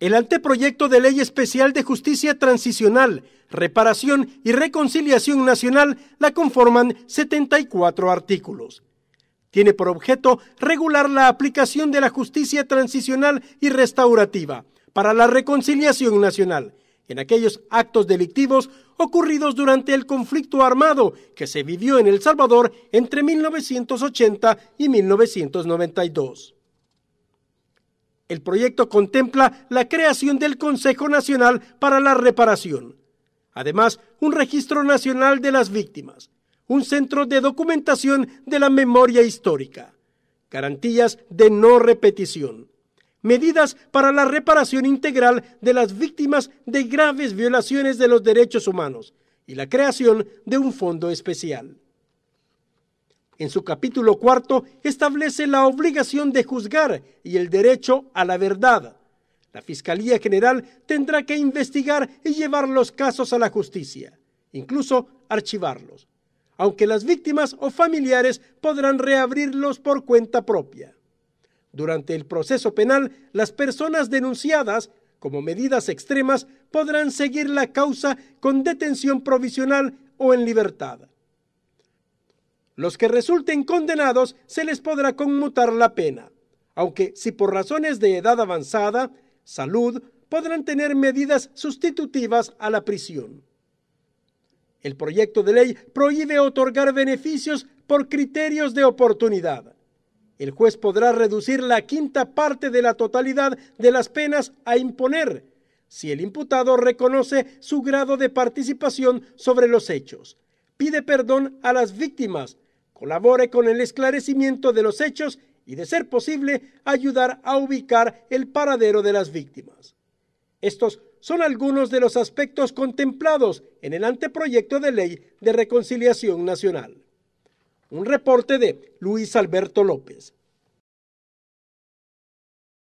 El anteproyecto de Ley Especial de Justicia Transicional, Reparación y Reconciliación Nacional la conforman 74 artículos. Tiene por objeto regular la aplicación de la justicia transicional y restaurativa para la reconciliación nacional en aquellos actos delictivos ocurridos durante el conflicto armado que se vivió en El Salvador entre 1980 y 1992. El proyecto contempla la creación del Consejo Nacional para la Reparación, además un registro nacional de las víctimas, un centro de documentación de la memoria histórica, garantías de no repetición, medidas para la reparación integral de las víctimas de graves violaciones de los derechos humanos y la creación de un fondo especial. En su capítulo cuarto establece la obligación de juzgar y el derecho a la verdad. La Fiscalía General tendrá que investigar y llevar los casos a la justicia, incluso archivarlos, aunque las víctimas o familiares podrán reabrirlos por cuenta propia. Durante el proceso penal, las personas denunciadas, como medidas extremas, podrán seguir la causa con detención provisional o en libertad. Los que resulten condenados se les podrá conmutar la pena, aunque si por razones de edad avanzada, salud, podrán tener medidas sustitutivas a la prisión. El proyecto de ley prohíbe otorgar beneficios por criterios de oportunidad. El juez podrá reducir la quinta parte de la totalidad de las penas a imponer, si el imputado reconoce su grado de participación sobre los hechos, pide perdón a las víctimas, colabore con el esclarecimiento de los hechos y, de ser posible, ayudar a ubicar el paradero de las víctimas. Estos son algunos de los aspectos contemplados en el anteproyecto de Ley de Reconciliación Nacional. Un reporte de Luis Alberto López.